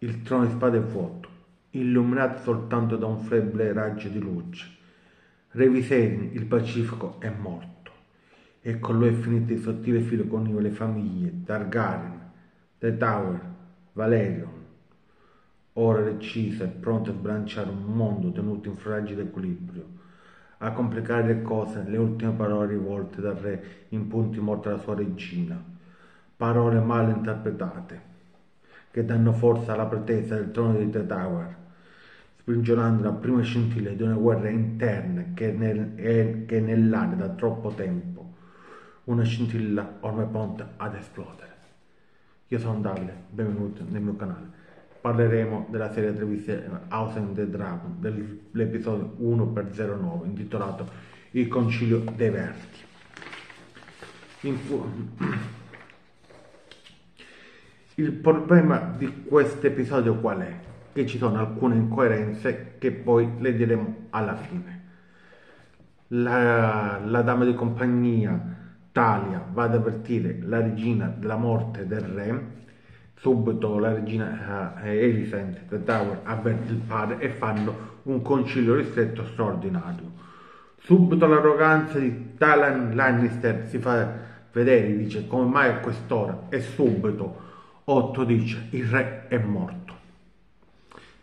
Il trono di spada è vuoto, illuminato soltanto da un flebile raggio di luce. Re Viserys, il pacifico, è morto, e con lui è finito il sottile filo che univa le famiglie Targaryen, The Tower, Valerion. Ora recisa e pronto a sbranciare un mondo tenuto in fragile equilibrio. A complicare le cose, le ultime parole rivolte dal re in punti morti alla sua regina, parole male interpretate, che danno forza alla pretesa del trono di The Tower, sprigionando la prima scintilla di una guerra interna che è nell'aria da troppo tempo, una scintilla ormai pronta ad esplodere. Io sono Davide, benvenuti nel mio canale. Parleremo della serie televisiva House of the Dragon, dell'episodio 1/09, intitolato Il Concilio dei Verdi. Il problema di questo episodio qual è? Che ci sono alcune incoerenze che poi le diremo alla fine. La dama di compagnia, Talia, va ad avvertire la regina della morte del re. Subito la regina Alicent, The Tower, avverte il padre e fanno un concilio ristretto straordinario. Subito l'arroganza di Talan Lannister si fa vedere, dice come mai a quest'ora, e subito Otto dice il re è morto.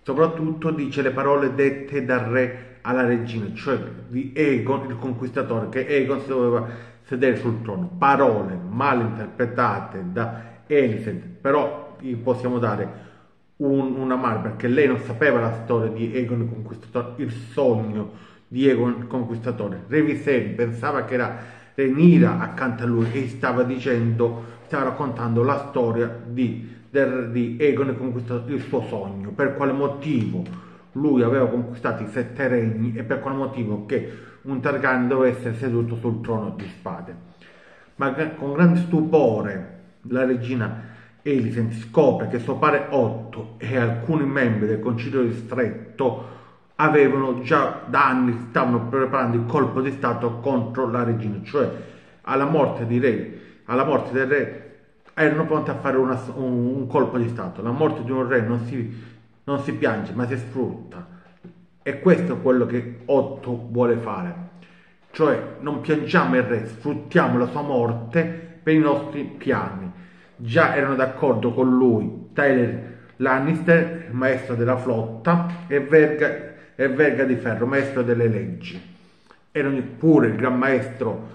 Soprattutto dice le parole dette dal re alla regina, cioè di Aegon il conquistatore, che Aegon si doveva sedere sul trono. Parole mal interpretate da Alicent, però gli possiamo dare una mano perché lei non sapeva la storia di Aegon il Conquistatore, il sogno di Aegon il Conquistatore. Re Viserys pensava che era Rhaenyra accanto a lui e stava raccontando la storia di Aegon il Conquistatore, il suo sogno, per quale motivo lui aveva conquistato i 7 regni e per quale motivo che un Targaryen doveva essere seduto sul trono di spade. Ma con grande stupore la regina Alicent scopre che suo padre Otto e alcuni membri del concilio ristretto avevano già da anni stavano preparando il colpo di stato contro la regina, cioè alla morte del re erano pronti a fare un colpo di stato. La morte di un re non si piange ma si sfrutta, e questo è quello che Otto vuole fare, cioè non piangiamo il re, sfruttiamo la sua morte per i nostri piani. Già erano d'accordo con lui Tyler Lannister, maestro della flotta, e Verga di Ferro, maestro delle leggi. Erano pure il Gran Maestro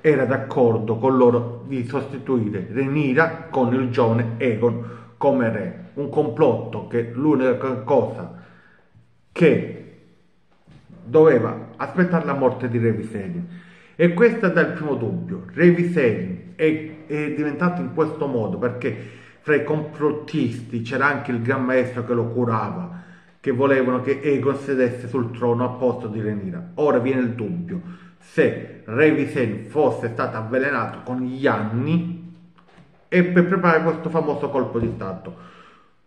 era d'accordo con loro di sostituire Rhaenyra con il giovane Aegon come re. Un complotto che l'unica cosa che doveva aspettare la morte di Re Viserys. E questo dà il primo dubbio. Re Viserys è diventato in questo modo perché fra i complottisti c'era anche il Gran Maestro che lo curava, che volevano che Aegon sedesse sul trono a posto di Rhaenyra. Ora viene il dubbio se Re Viserys fosse stato avvelenato con gli anni e per preparare questo famoso colpo di stato.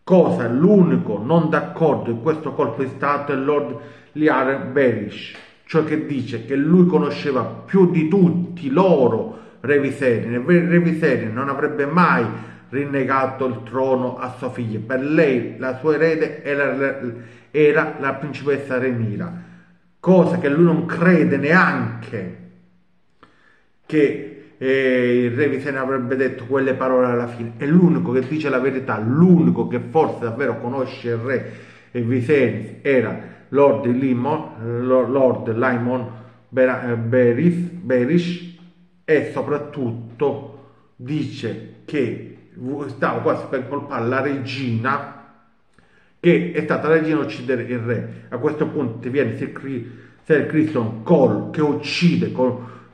Cosa l'unico non d'accordo in questo colpo di stato è Lord Lyran Baelish, cioè che dice che lui conosceva più di tutti loro Re Viserys, e Re Viserys non avrebbe mai rinnegato il trono a sua figlia. Per lei la sua erede era la principessa Rhaenyra, cosa che lui non crede neanche che Re Viserys avrebbe detto quelle parole alla fine. È l'unico che dice la verità, l'unico che forse davvero conosce il re Viserys era Lord Lyman Baelish, e soprattutto dice che stava quasi per colpare la regina, che è stata la regina a uccidere il re. A questo punto viene Sir Criston Cole che uccide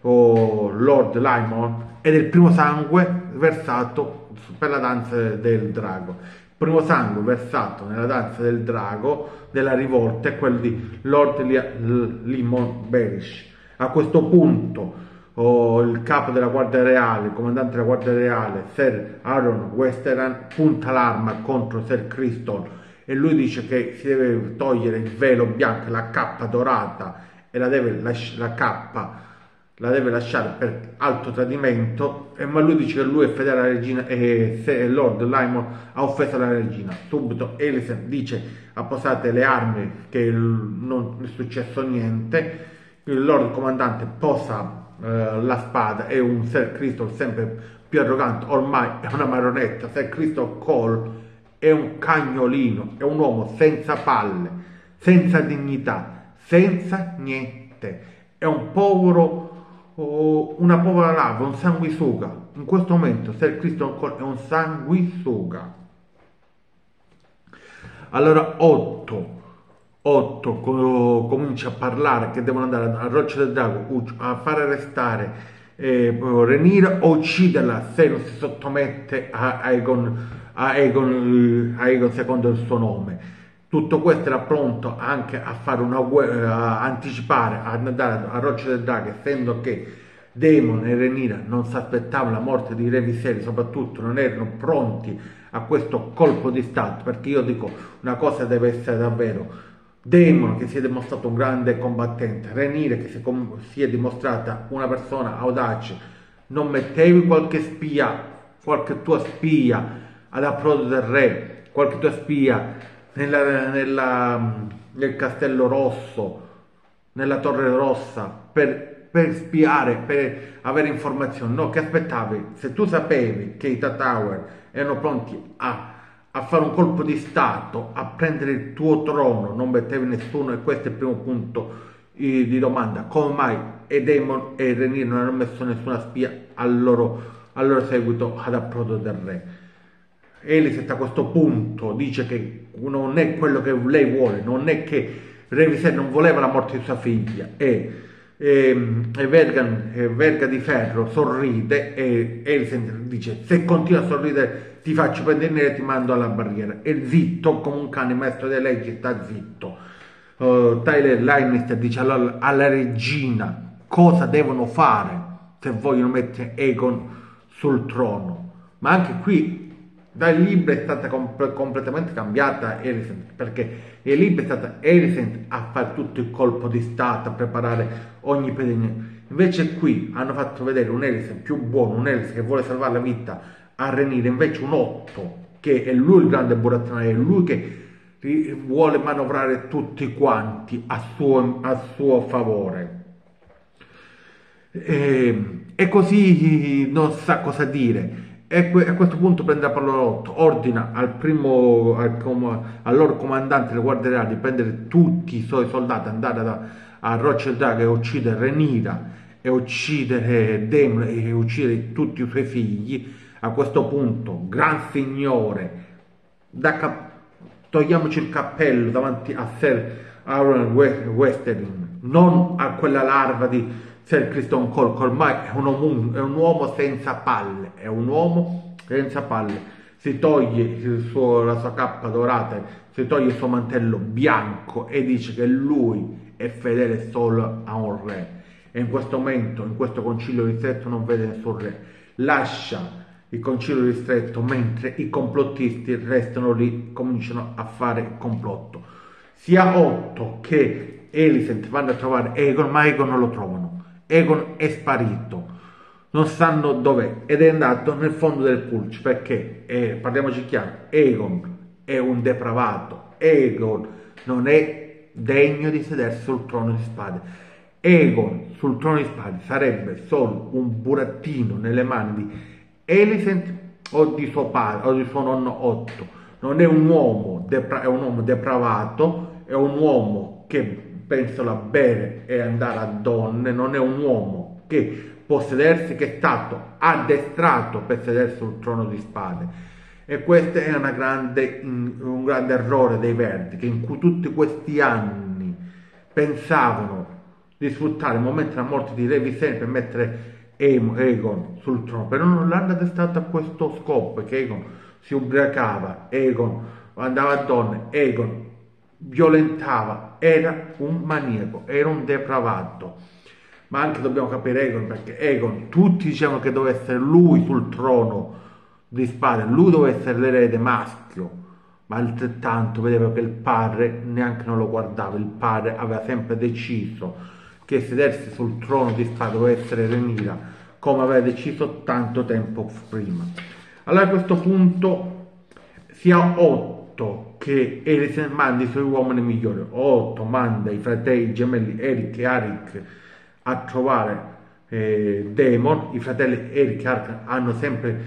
Lord Lyman, ed è il primo sangue versato per la danza del drago. Primo sangue versato nella danza del drago della rivolta è quello di Lord Lyman Baelish. A questo punto il capo della Guardia Reale, il comandante della Guardia Reale, Sir Aaron Westerham, punta l'arma contro Sir Criston e lui dice che si deve togliere il velo bianco, la cappa dorata, e la deve lasciare per alto tradimento, ma lui dice che lui è fedele alla regina e se Lord Laimon ha offeso la regina. Subito Alicent dice: apposate le armi, che non è successo niente. Il Lord Comandante posa la spada e un Sir Crystal sempre più arrogante, ormai è una marionetta. Sir Crystal Cole è un cagnolino, è un uomo senza palle, senza dignità, senza niente, è un povero... una povera lava, un sanguisuga. In questo momento Sir Crystal Cole è un sanguisuga. Allora Otto comincia a parlare che devono andare a Roccia del Drago a far arrestare Rhaenyra o ucciderla se non si sottomette a Aegon secondo il suo nome. Tutto questo era pronto anche a fare una guerra, a anticipare, ad andare a Roccia del Drago, essendo che Daemon e Rhaenyra non si aspettavano la morte di Re Viserys, soprattutto non erano pronti a questo colpo di stato, perché io dico una cosa deve essere davvero: Daemon che si è dimostrato un grande combattente, Rhaenyra che si è dimostrata una persona audace, non mettevi qualche tua spia ad approdo del re, qualche tua spia nel castello rosso, nella torre rossa per spiare, per avere informazioni. No, che aspettavi? Se tu sapevi che i Tatooine erano pronti a fare un colpo di stato, a prendere il tuo trono, non mettevi nessuno. E questo è il primo punto di domanda: come mai Daemon e Rhaenyra non hanno messo nessuna spia al loro seguito ad approdo del re? Alicent a questo punto dice che non è quello che lei vuole, non è che Re Viserys non voleva la morte di sua figlia, e Verga di Ferro sorride e Alicent dice: se continui a sorridere ti faccio prendere e ti mando alla barriera. E zitto come un cane, maestro delle leggi, sta zitto. Tyler Lannister dice alla regina cosa devono fare se vogliono mettere Aegon sul trono. Ma anche qui dal libro è stata completamente cambiata Alicent, perché il libro è stata Alicent a fare tutto il colpo di stato, a preparare ogni pedina. Invece qui hanno fatto vedere un Alicent più buono, un Alicent che vuole salvare la vita a Rhaenyra, invece un Otto che è lui il grande burattinaio, è lui che vuole manovrare tutti quanti a suo favore. E così non sa cosa dire. E a questo punto prende la parola Otto, ordina al loro comandante delle guardie reali di prendere tutti i suoi soldati, andare a Roccia del Drago e uccidere Rhaenyra e uccidere Daemon e uccidere tutti i suoi figli. A questo punto, gran signore, togliamoci il cappello davanti a Sir Aaron Westerling, non a quella larva di Sir Crystal Cole, che ormai è un uomo senza palle, si toglie la sua cappa dorata, si toglie il suo mantello bianco e dice che lui è fedele solo a un re. E in questo momento, in questo concilio ristretto, non vede nessun re, lascia il concilio ristretto mentre i complottisti restano lì, cominciano a fare complotto. Sia Otto che Alicent vanno a trovare Aegon, ma Aegon non lo trovano. Aegon è sparito, non sanno dov'è, ed è andato nel fondo del Pulci, perché, parliamoci chiaro, Aegon è un depravato, Aegon non è degno di sedersi sul trono di spade. Aegon sul trono di spade sarebbe solo un burattino nelle mani di Alicent o di suo padre o di suo nonno Otto. Non è un uomo, è un uomo depravato, è un uomo che pensa a bere e andare a donne, non è un uomo che può sedersi, che è stato addestrato per sedersi sul trono di spade. E questo è un grande errore dei Verdi, che in cui tutti questi anni pensavano di sfruttare il momento della morte di Re Viserys per mettere Aegon sul trono, però non l'hanno addestrato a questo scopo, perché Aegon si ubriacava, Aegon andava a donne, Aegon violentava, era un maniaco, era un depravato. Ma anche dobbiamo capire Aegon, perché Aegon tutti dicevano che doveva essere lui sul trono di spade, lui doveva essere l'erede maschio, ma altrettanto vedeva che il padre neanche non lo guardava, il padre aveva sempre deciso che sedersi sul trono di Stato doveva essere Renira, come aveva deciso tanto tempo prima. Allora a questo punto sia Otto che Eric manda i suoi uomini migliori. Otto manda i fratelli gemelli Eric e Arik a trovare Daemon. I fratelli Eric e Arik hanno sempre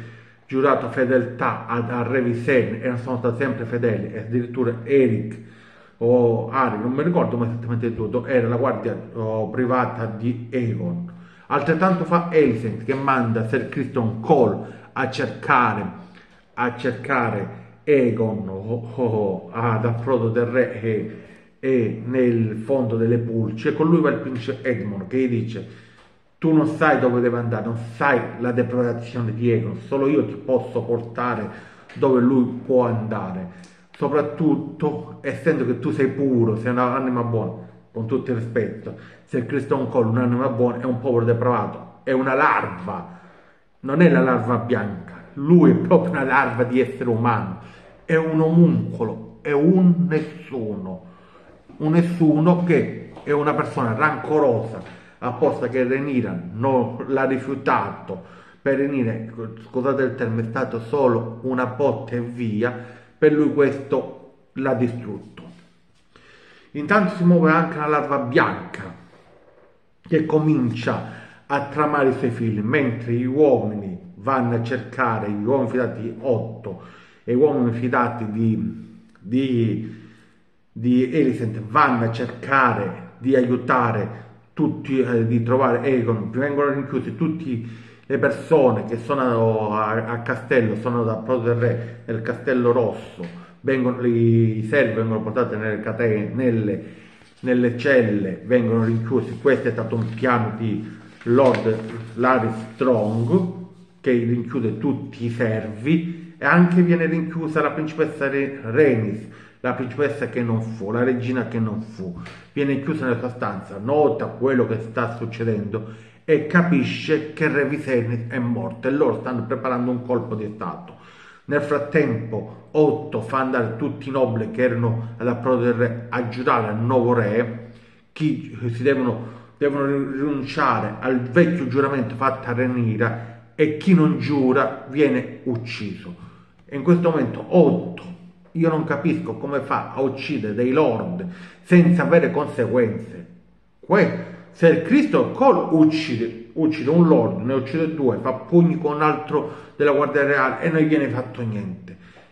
giurato fedeltà al re Viserys e sono stati sempre fedeli, e addirittura Eric o Arik, non mi ricordo ma esattamente il tutto, era la guardia privata di Aegon. Altrettanto fa Alicent, che manda Ser Criston Cole a cercare Aegon ad approdo del re e nel fondo delle pulci, e con lui va il principe Edmund, che gli dice: tu non sai dove deve andare, non sai la depredazione di Aegon, solo io ti posso portare dove lui può andare, soprattutto essendo che tu sei puro, sei un'anima buona. Con tutto il rispetto, Ser Criston Cole un'anima buona è un povero depravato, è una larva, non è la larva bianca, lui è proprio una larva di essere umano, è un omuncolo, è un nessuno che è una persona rancorosa, apposta che Rhaenyra non l'ha rifiutato, per Rhaenyra, scusate il termine, è stato solo una botta e via, per lui questo l'ha distrutto. Intanto si muove anche la larva bianca, che comincia a tramare i suoi figli, mentre gli uomini vanno a cercare gli uomini fidati di Otto e gli uomini fidati di Alicent, vanno a cercare di aiutare tutti, di trovare Aegon. Vengono rinchiusi tutte le persone che sono a castello, sono da Prodo del Re nel Castello Rosso, i servi vengono portati nelle catene, nelle celle, vengono rinchiusi. Questo è stato un piano di Lord Larry Strong, che rinchiude tutti i servi, e anche viene rinchiusa la principessa Rhaenys, la principessa che non fu, la regina che non fu, viene chiusa nella sua stanza, nota quello che sta succedendo e capisce che il re Viserys è morto e loro stanno preparando un colpo di stato. Nel frattempo Otto fa andare tutti i nobili che erano all'approdo del re a giurare al nuovo re, chi si devono rinunciare al vecchio giuramento fatto a Rhaenyra, e chi non giura viene ucciso. E in questo momento Otto, io non capisco come fa a uccidere dei lord senza avere conseguenze. Se il Criston Cole uccide un lord, ne uccide due, fa pugni con un altro della guardia reale e non viene fatto niente.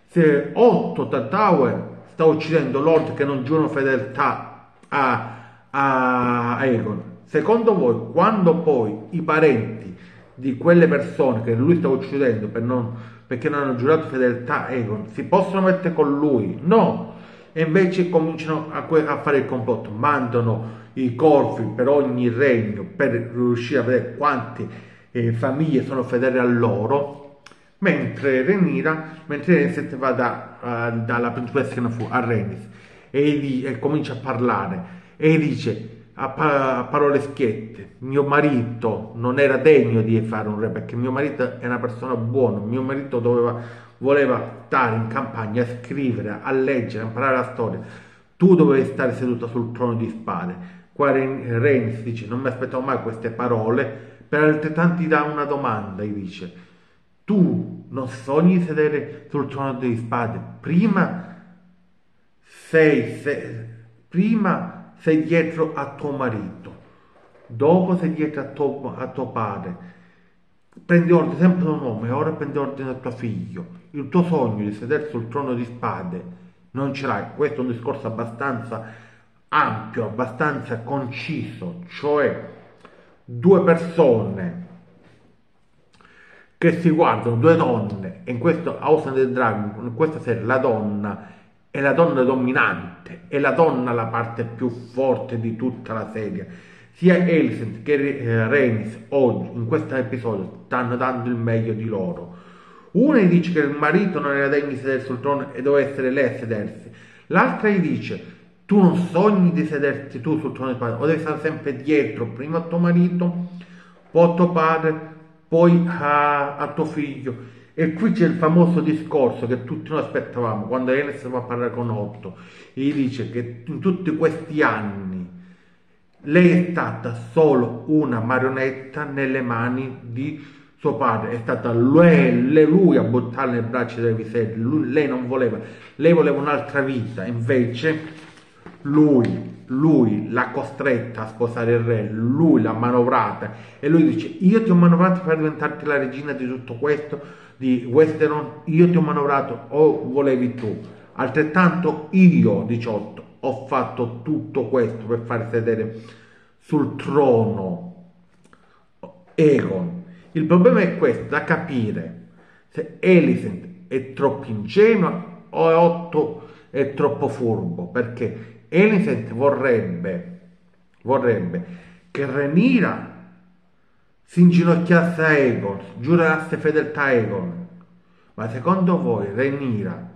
Se Otto Hightower sta uccidendo lord che non giurano fedeltà a Aegon, secondo voi quando poi i parenti di quelle persone che lui sta uccidendo perché non hanno giurato fedeltà a Aegon si possono mettere con lui? No! E invece cominciano a fare il complotto, mandano i corpi per ogni regno per riuscire a vedere quante famiglie sono fedeli a loro, mentre Rhaenyra va dalla principessa che non fu, a Rhaenys, e comincia a parlare e dice a parole schiette: mio marito non era degno di fare un re, perché mio marito è una persona buona, mio marito voleva stare in campagna a scrivere, a leggere, a imparare la storia, tu dovevi stare seduta sul trono di spade. Qua Rhaenys dice: non mi aspettavo mai queste parole. Per altrettanti dà una domanda, gli dice: tu non sogni di sedere sul trono di spade? Prima sei dietro a tuo marito, dopo sei dietro a tuo padre, prendi ordine sempre da un uomo e ora prendi ordine da tuo figlio. Il tuo sogno di sedere sul trono di spade non ce l'hai. Questo è un discorso abbastanza ampio, abbastanza conciso, cioè due persone che si guardano, due donne, e in questo House of the Dragon, in questa serie la donna è la donna dominante, è la donna la parte più forte di tutta la serie. Sia Alicent che Rhaenys oggi, in questo episodio, stanno dando il meglio di loro. Una gli dice che il marito non era degno di sedersi sul trono e doveva essere lei a sedersi. L'altra gli dice: tu non sogni di sederti tu sul trono di padre, o devi stare sempre dietro, prima a tuo marito, poi a tuo padre, poi a tuo figlio. E qui c'è il famoso discorso che tutti noi aspettavamo quando Rhaenys va a parlare con Otto e gli dice che in tutti questi anni Lei è stata solo una marionetta nelle mani di suo padre, è stata lui a buttarla nel braccio delle miserie. Lei non voleva, lei voleva un'altra vita, invece lui l'ha costretta a sposare il re, lui l'ha manovrata e lui dice: io ti ho manovrato per diventarti la regina di tutto questo, di Westeros, io ti ho manovrato o volevi tu, altrettanto io 18 ho fatto tutto questo per far sedere sul trono Aegon. Il problema è questo, da capire se Alicent è troppo ingenua o Otto è troppo furbo, perché Alicent vorrebbe che Rhaenyra si inginocchiasse a Aegon, giurasse fedeltà a Aegon, ma secondo voi Rhaenyra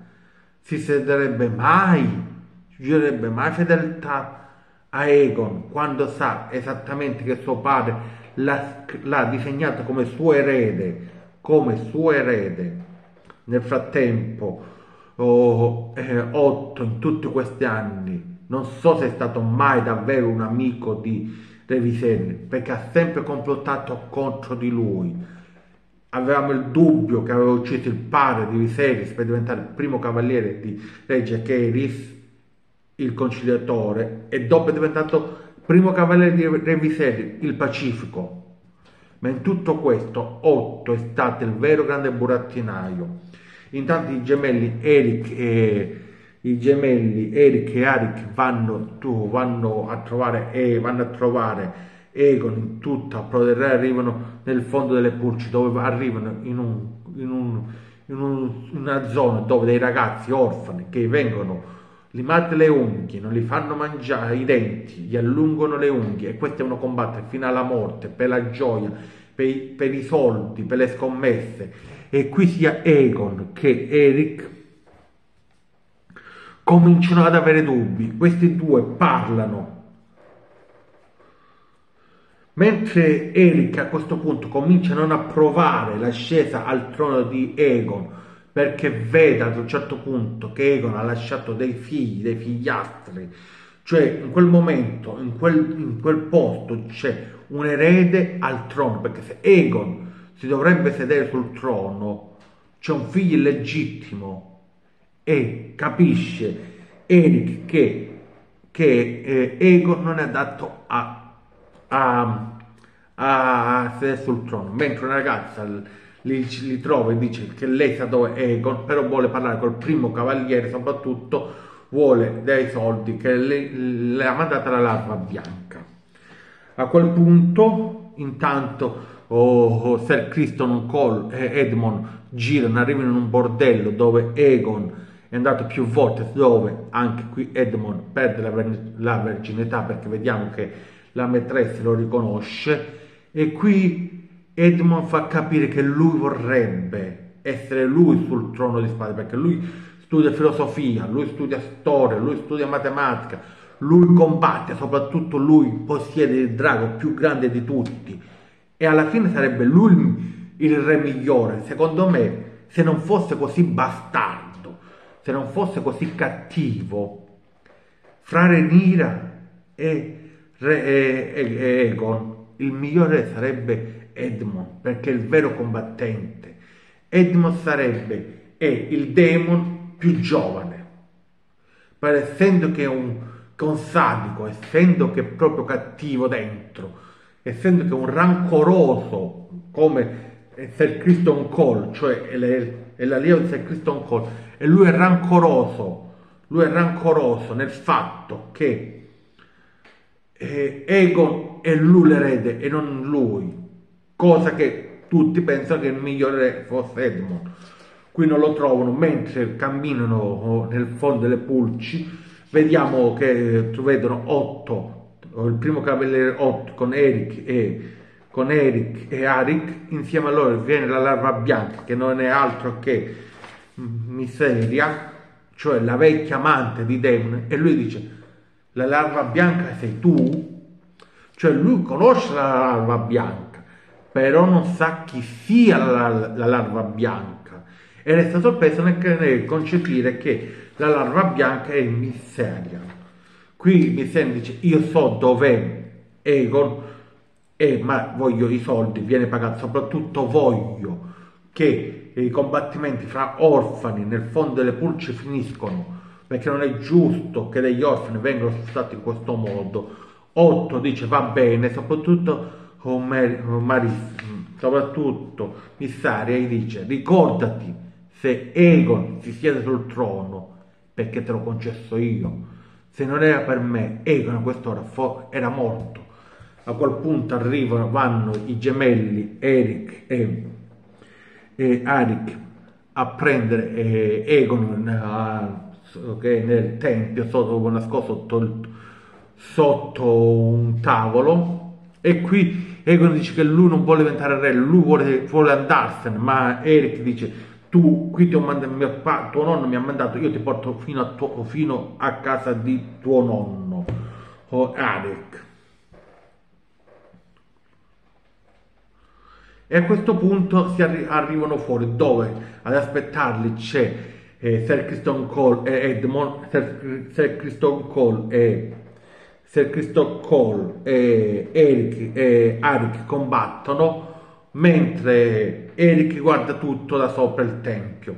si sederebbe mai, giurerebbe mai fedeltà a Aegon quando sa esattamente che suo padre l'ha disegnato come suo erede, Nel frattempo Otto in tutti questi anni non so se è stato mai davvero un amico di Re Viserys, perché ha sempre complottato contro di lui. Avevamo il dubbio che aveva ucciso il padre di Viserys per diventare il primo cavaliere di Re Jaehaerys il conciliatore, e dopo è diventato primo cavaliere di Re Viserys il pacifico. Ma in tutto questo Otto è stato il vero grande burattinaio. Intanto i gemelli Eric e Arik vanno a trovare Aegon in tutta Pro del Re, arrivano nel fondo delle pulci, dove arrivano in una zona dove dei ragazzi orfani che vengono limate le unghie, non li fanno mangiare i denti, gli allungano le unghie, e questi devono combattere fino alla morte per la gioia, per i soldi, per le scommesse. E qui sia Aegon che Eric cominciano ad avere dubbi. Questi due parlano, mentre Eric a questo punto comincia a non approvare l'ascesa al trono di Aegon, perché vede ad un certo punto che Aegon ha lasciato dei figli, dei figliastri, cioè in quel momento, in quel posto c'è un erede al trono, perché se Aegon si dovrebbe sedere sul trono c'è un figlio illegittimo, e capisce Eric che Aegon non è adatto a sedere sul trono, mentre una ragazza li trova e dice che lei sa dove è Aegon, però vuole parlare col primo cavaliere, soprattutto vuole dei soldi, che le ha mandata la larva bianca. A quel punto intanto Sir Criston Cole e Edmond girano, arrivano in un bordello dove Aegon è andato più volte, dove anche qui Edmond perde la verginità, perché vediamo che la maîtresse lo riconosce, e qui Edmond fa capire che lui vorrebbe essere lui sul trono di spade, perché lui studia filosofia, lui studia storia, lui studia matematica, lui combatte, soprattutto lui possiede il drago più grande di tutti, e alla fine sarebbe lui il re migliore, secondo me, se non fosse così bastardo, se non fosse così cattivo. Fra Rhaenyra e Aegon il migliore sarebbe Edmond, perché è il vero combattente. Edmond è il demon più giovane, ma essendo che è un sadico, essendo che è proprio cattivo dentro, essendo che è un rancoroso come Sir Criston Cole, cioè è l'allievo di Sir Criston Cole, e lui è rancoroso nel fatto che Aegon è lui l'erede e non lui, cosa che tutti pensano che il migliore fosse Edmond. Qui non lo trovano, mentre camminano nel fondo delle pulci vediamo che vedono Otto, il primo cavaliere Otto, con Eric e Arik. Insieme a loro viene la larva bianca, che non è altro che Miseria, cioè la vecchia amante di Daemon, e lui dice: la larva bianca sei tu? Cioè lui conosce la larva bianca, però non sa chi sia la larva bianca, e resta sorpreso nel concepire che la larva bianca è Miseria. Qui Miseria dice: io so dov'è Egon, ma voglio i soldi, viene pagato, soprattutto voglio che i combattimenti fra orfani nel fondo delle pulci finiscono, perché non è giusto che degli orfani vengano sfruttati in questo modo. Otto dice va bene, soprattutto Missarei dice ricordati, se Egon si siede sul trono perché te l'ho concesso io, se non era per me Egon a quest'ora era morto. A quel punto arrivano, vanno i gemelli Eric e Arik a prendere Egon che è nel tempio nascosto sotto un tavolo, e qui Egon dice che lui non vuole diventare re, lui vuole andarsene, ma Eric dice tu qui ti ho mandato, tuo nonno mi ha mandato, io ti porto fino a casa di tuo nonno, Eric. E a questo punto si arrivano fuori, dove ad aspettarli c'è Sir Christophe Cole e Eric e Arik combattono, mentre Eric guarda tutto da sopra il tempio.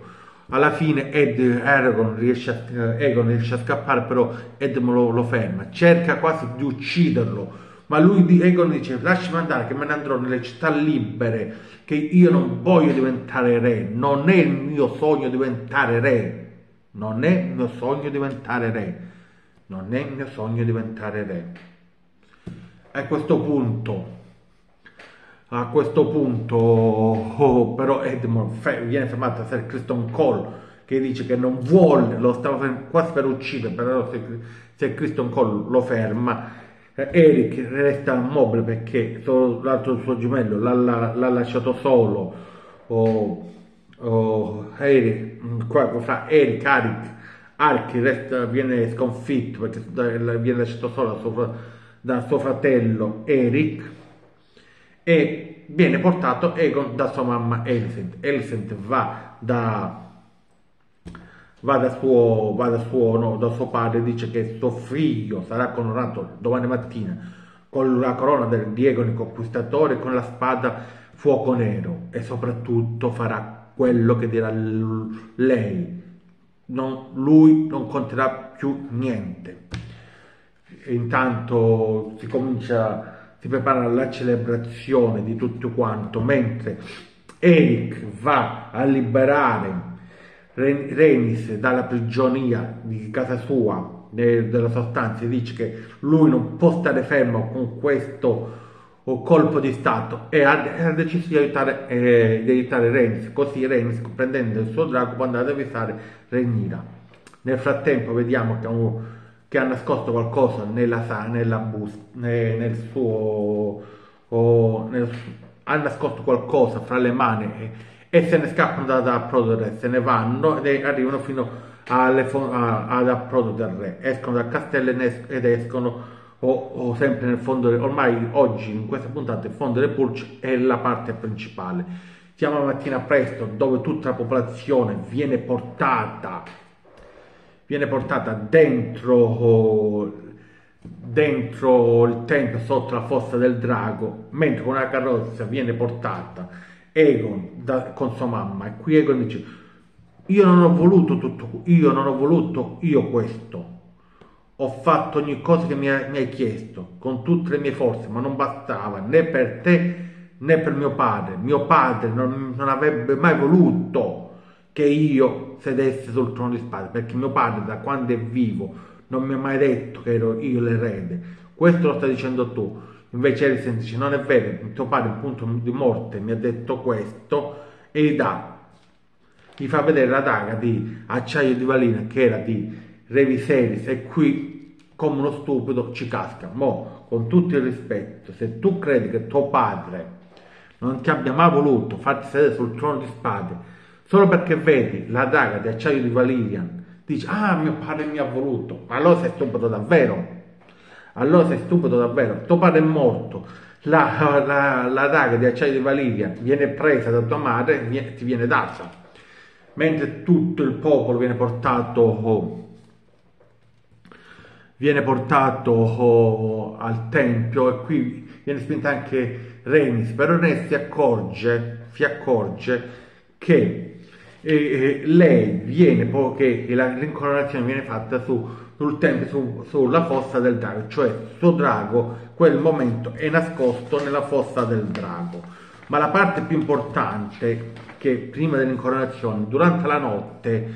Alla fine Egon riesce a scappare, però Edmond lo ferma, cerca quasi di ucciderlo, ma Egon dice lasciami andare che me ne andrò nelle città libere, che io non voglio diventare re, non è il mio sogno diventare re, non è il mio sogno diventare re. Non è il mio sogno diventare re. A questo punto, però Edmond viene fermato da Sir Christophe Cole, che dice che non vuole, lo stava quasi per uccidere, però Sir Christophe Cole lo ferma. Eric resta immobile perché l'altro suo gemello l'ha lasciato solo. Arik viene sconfitto perché viene lasciato solo da suo fratello Eric, e viene portato Egon da sua mamma Elsent. Elsent va da suo padre e dice che suo figlio sarà coronato domani mattina con la corona di Egon il Conquistatore e con la spada Fuoco Nero, e soprattutto farà quello che dirà lei. Lui non conterà più niente. E intanto si prepara alla celebrazione di tutto quanto, mentre Eric va a liberare Rhaenys dalla prigionia di casa sua, della sostanza, e dice che lui non può stare fermo con questo colpo di stato, e ha deciso di aiutare Rhaenys. Così Rhaenys, prendendo il suo drago, può andare ad avvisare Rhaenyra. Nel frattempo vediamo che ha nascosto qualcosa ha nascosto qualcosa fra le mani, e se ne scappano da Approdo del Re, se ne vanno e arrivano fino ad Approdo del Re, escono dal castello ed escono sempre nel fondo. Ormai oggi in questa puntata il fondo delle pulci è la parte principale. Siamo la mattina presto, dove tutta la popolazione viene portata dentro il tempio, sotto la fossa del drago, mentre con una carrozza viene portata Egon con sua mamma. E qui Egon dice io non ho voluto questo, ho fatto ogni cosa che mi hai chiesto con tutte le mie forze, ma non bastava né per te né per mio padre non avrebbe mai voluto che io sedessi sul trono di spade, perché mio padre da quando è vivo non mi ha mai detto che ero io l'erede. Questo lo stai dicendo tu. Invece Elsent dice non è vero, tuo padre in punto di morte mi ha detto questo, e gli fa vedere la daga di acciaio di Valina che era di Re Viserys, e qui come uno stupido ci casca. Mo, con tutto il rispetto, se tu credi che tuo padre non ti abbia mai voluto farti sedere sul trono di spade solo perché vedi la daga di acciaio di Valyrian, dici ah mio padre mi ha voluto, ma allora sei stupido davvero. Tuo padre è morto, la daga di acciaio di Valyrian viene presa da tua madre e ti viene data, mentre tutto il popolo viene portato viene portato al tempio e qui viene spinta anche Rhaenys, però Rhaenys si accorge che lei viene, che l'incoronazione viene fatta sul tempio, sulla fossa del drago, cioè il suo drago quel momento è nascosto nella fossa del drago. Ma la parte più importante è che prima dell'incoronazione, durante la notte,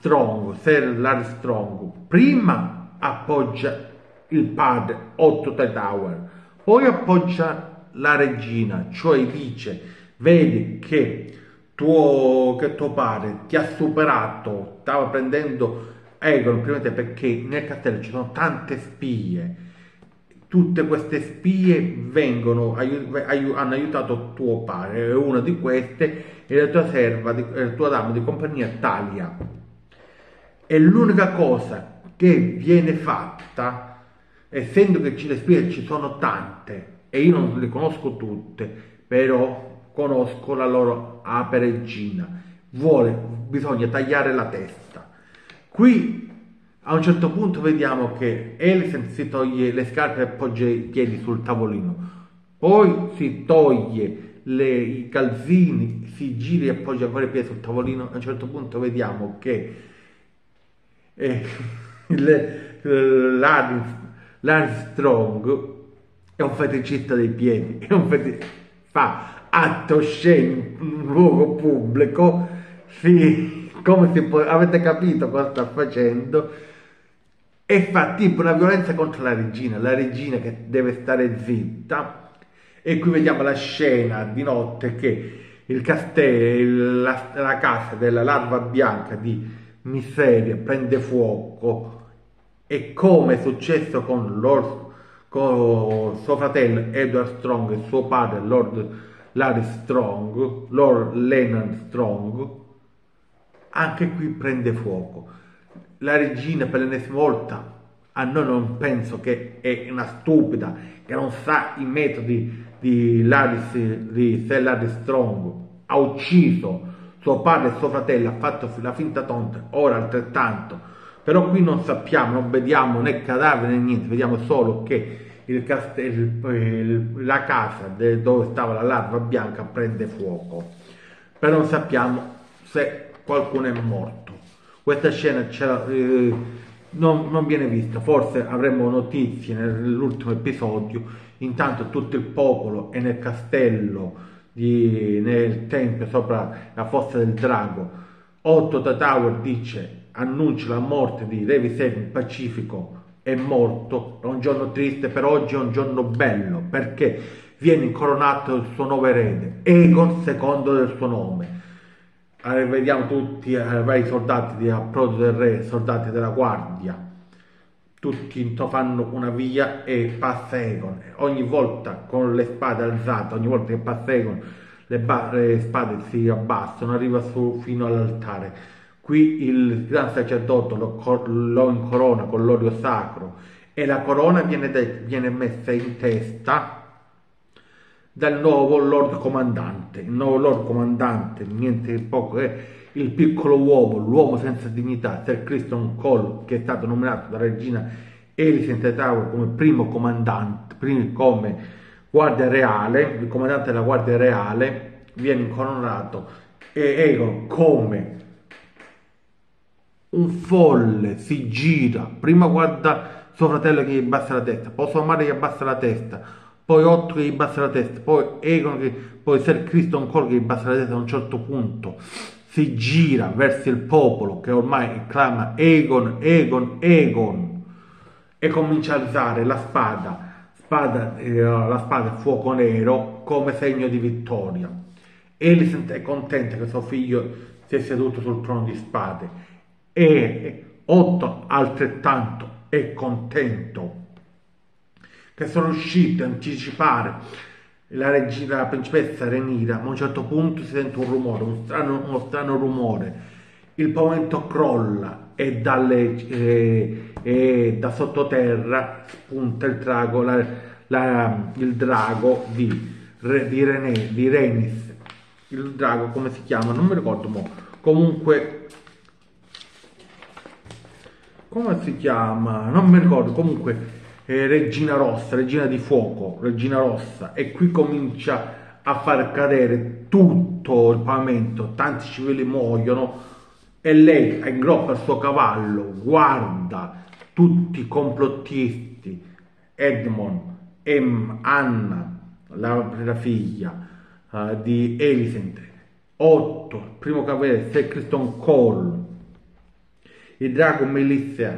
Sir Larry Strong prima appoggia il padre Otto Hightower, poi appoggia la regina, cioè dice: vedi che tuo padre ti ha superato, stava prendendo Aegon prima di te, perché nel castello ci sono tante spie, tutte queste spie hanno aiutato tuo padre, e una di queste è la tua dama di compagnia Talia, e l'unica cosa che viene fatta, essendo che le spie ci sono tante e io non le conosco tutte, però conosco la loro ape regina, bisogna tagliare la testa. Qui a un certo punto vediamo che Alicent si toglie le scarpe e appoggia i piedi sul tavolino, poi si toglie i calzini, si gira e appoggia ancora i piedi sul tavolino. A un certo punto vediamo che Larry Strong è un feticista dei piedi, fa atto sceno in un luogo pubblico, avete capito cosa sta facendo, e fa tipo una violenza contro la regina che deve stare zitta. E qui vediamo la scena di notte che il castello, la casa della larva bianca di Miseria prende fuoco, e come è successo con suo fratello Edward Strong e suo padre Lord Leonard Strong, anche qui prende fuoco. La regina per l'ennesima volta, a noi non penso che è una stupida, che non sa i metodi di Sir Larry Strong, ha ucciso suo padre e suo fratello, ha fatto la finta tonta, ora altrettanto. Però qui non sappiamo, non vediamo né cadavere né niente, vediamo solo che la casa dove stava la larva bianca prende fuoco, però non sappiamo se qualcuno è morto. Questa scena non viene vista, forse avremo notizie nell'ultimo episodio. Intanto tutto il popolo è nel castello, nel tempio sopra la fossa del drago. Otto Hightower annuncia la morte di Re Viserys il Pacifico, è morto. È un giorno triste, per oggi è un giorno bello, perché viene incoronato il suo nuovo erede, Aegon II del suo nome. Vediamo tutti i vari soldati di approdo del re, soldati della guardia, tutti fanno una via e passa Aegon, ogni volta con le spade alzate, ogni volta che passa Aegon le spade si abbassano, arriva fino all'altare. Qui il gran sacerdote lo incorona con l'olio sacro, e la corona viene messa in testa dal nuovo Lord Comandante. Il nuovo Lord Comandante, niente poco, è il piccolo uomo, l'uomo senza dignità, Sir Criston Cole, che è stato nominato dalla regina Alicent Hightower come come guardia reale, il comandante della guardia reale, viene incoronato, e Aegon, come un folle, si gira, prima guarda suo fratello che gli abbassa la testa, poi sua madre gli abbassa la testa, poi Otto che gli abbassa la testa, poi Aegon, poi Sir Criston Cole che gli abbassa la testa. A un certo punto si gira verso il popolo che ormai clama Aegon, Aegon, Aegon, e comincia a alzare la spada fuoco nero come segno di vittoria. Alicent è contenta che suo figlio sia seduto sul trono di spade, e Otto altrettanto è contento che sono riusciti a anticipare la principessa Rhaenyra. Ma a un certo punto si sente un rumore, uno strano rumore, il pavimento crolla e da sottoterra spunta il drago, il drago di Rhaenys. Il drago come si chiama? Non mi ricordo, comunque come si chiama? Non mi ricordo, comunque Regina Rossa, Regina di Fuoco, Regina Rossa, e qui comincia a far cadere tutto il pavimento, tanti civili muoiono e lei ingroppa il suo cavallo, guarda tutti i complottisti, Edmond, Anna, la figlia di Alicent, Otto, il primo cavaliere, Sir Criston Cole, il drago Melissa,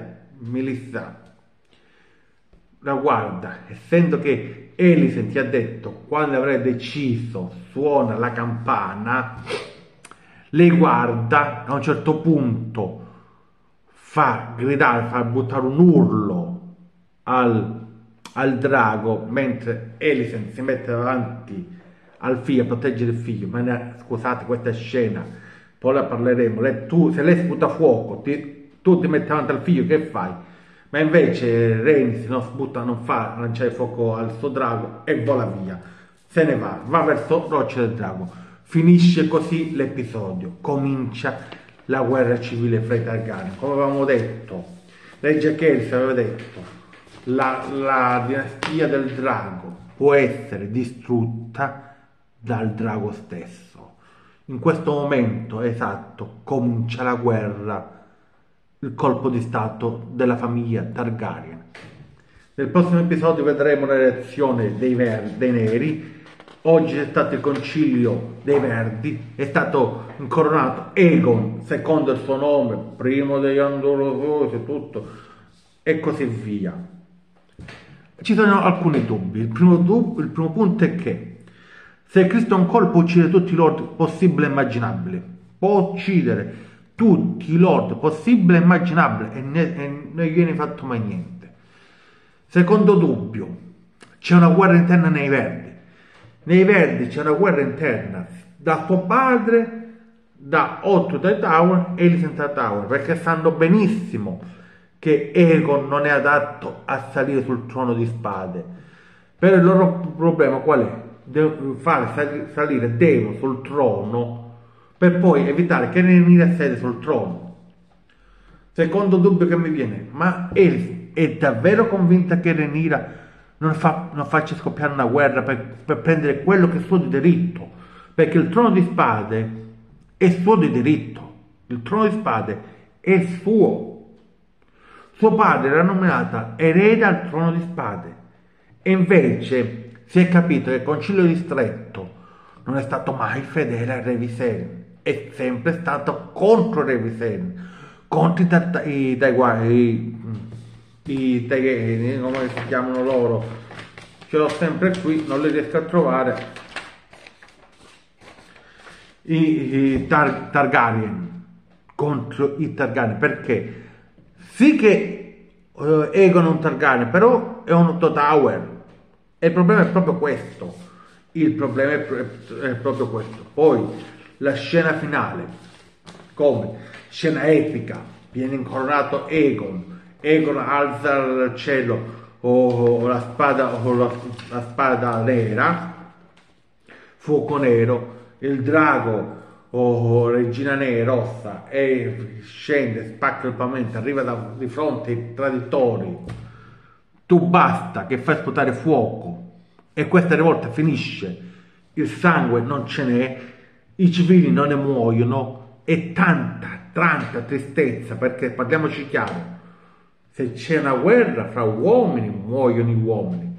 la guarda, essendo che Alicent ti ha detto quando avrai deciso suona la campana, lei guarda, a un certo punto fa gridare, fa buttare un urlo al drago, mentre Alicent si mette davanti al figlio a proteggere il figlio. Ma scusate, questa scena poi la parleremo. Se lei sputa fuoco, tu ti metti davanti al figlio, che fai? Ma invece Rhaenys non fa lanciare fuoco al suo drago e vola via, se ne va, va verso Roccia del Drago. Finisce così l'episodio, comincia la guerra civile fra i Targaryen. Come avevamo detto, Lady Kells aveva detto la dinastia del drago può essere distrutta dal drago stesso. In questo momento esatto comincia la guerra, il colpo di stato della famiglia Targaryen. Nel prossimo episodio vedremo la reazione dei neri. Oggi è stato il concilio dei verdi, è stato incoronato Aegon secondo il suo nome, primo degli Andorosi e tutto e così via. Ci sono alcuni dubbi. Il primo punto è che se Criston Cole può uccidere tutti i lord possibile e immaginabile, e non viene fatto mai niente. Secondo dubbio, c'è una guerra interna nei verdi. Nei verdi c'è una guerra interna da suo padre, da Otto dai Tower e Elisenta Tower, perché sanno benissimo che Aegon non è adatto a salire sul trono di spade. Però il loro problema qual è? Fare salire Daemon sul trono per poi evitare che Rhaenyra sieda sul trono. Secondo dubbio che mi viene, ma Aegon è davvero convinta che Rhaenyra non faccia scoppiare una guerra per prendere quello che è suo di diritto? Perché il trono di spade è suo di diritto, il trono di spade è suo. Suo padre era nominata erede al trono di spade e invece si è capito che il concilio ristretto non è stato mai fedele a Re Viserion, è sempre stato contro Re Viserion, contro i Taegeni, come si chiamano loro, ce l'ho sempre qui, non li riesco a trovare, i Targaryen, contro i Targaryen, perché sì che Aegon è un Targaryen, però è un Otto Tower. E il problema è proprio questo. Poi la scena finale, come scena epica, viene incoronato Aegon. Aegon alza al cielo la spada nera, fuoco nero, il drago. Regina Rossa e scende, spacca il pavimento, arriva di fronte ai traditori. Tu basta che fai sputare fuoco e questa rivolta finisce, il sangue non ce n'è, i civili non ne muoiono e tanta tristezza, perché parliamoci chiaro, se c'è una guerra fra uomini muoiono gli uomini,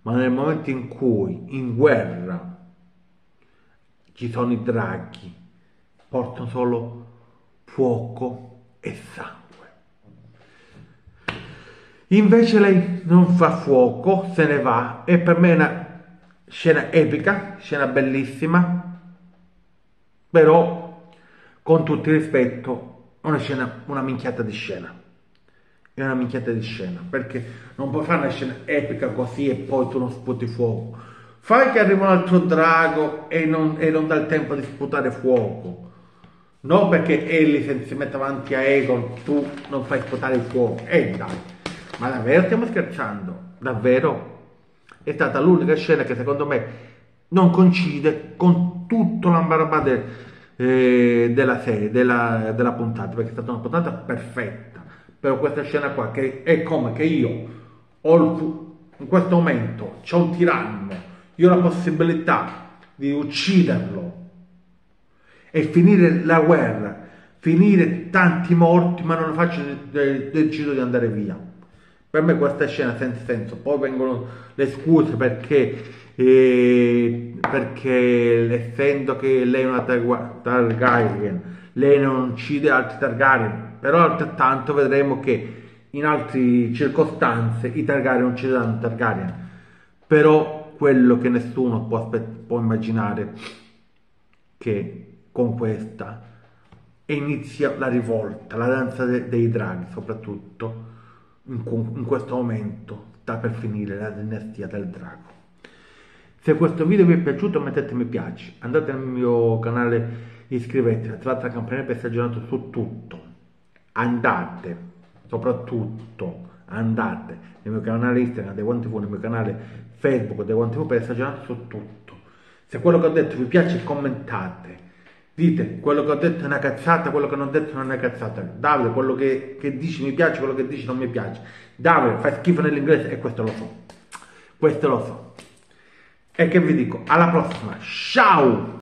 ma nel momento in cui in guerra ci sono i draghi portano solo fuoco e sangue. Invece lei non fa fuoco, se ne va, e per me è una scena epica, scena bellissima, però con tutto il rispetto è una minchiata di scena, perché non puoi fare una scena epica così e poi tu non sputi fuoco. Fai che arriva un altro drago e non dà il tempo di sputare fuoco. Non perché Alicent si mette davanti a Aegon, tu non fai sputare il fuoco. Dai, ma davvero stiamo scherzando? Davvero? È stata l'unica scena che secondo me non coincide con tutto l'ambarabà della serie, della puntata, perché è stata una puntata perfetta, per questa scena qua, che è come che io ho in questo momento c'è un tiranno, io ho la possibilità di ucciderlo e finire la guerra, finire tanti morti, ma non lo faccio, decido di andare via. Per me questa scena senza senso. Poi vengono le scuse perché essendo che lei è una Targaryen, lei non uccide altri Targaryen, però altrettanto vedremo che in altre circostanze i Targaryen uccideranno Targaryen. Però quello che nessuno può immaginare, che con questa inizia la rivolta, la danza dei draghi, soprattutto in questo momento sta per finire la dinastia del drago. Se questo video vi è piaciuto mettete mi piace, andate nel mio canale, iscrivetevi, attivate la campanella per essere aggiornato su tutto. Andate, soprattutto andate nel mio canale Instagram The One TV, nel mio canale Facebook The One TV per essere aggiornato su tutto. Se quello che ho detto vi piace commentate, dite quello che ho detto è una cazzata, quello che non ho detto non è una cazzata. Davide, quello che dici mi piace, quello che dici non mi piace. Davide, fai schifo nell'inglese e questo lo so, questo lo so. E che vi dico, alla prossima, ciao!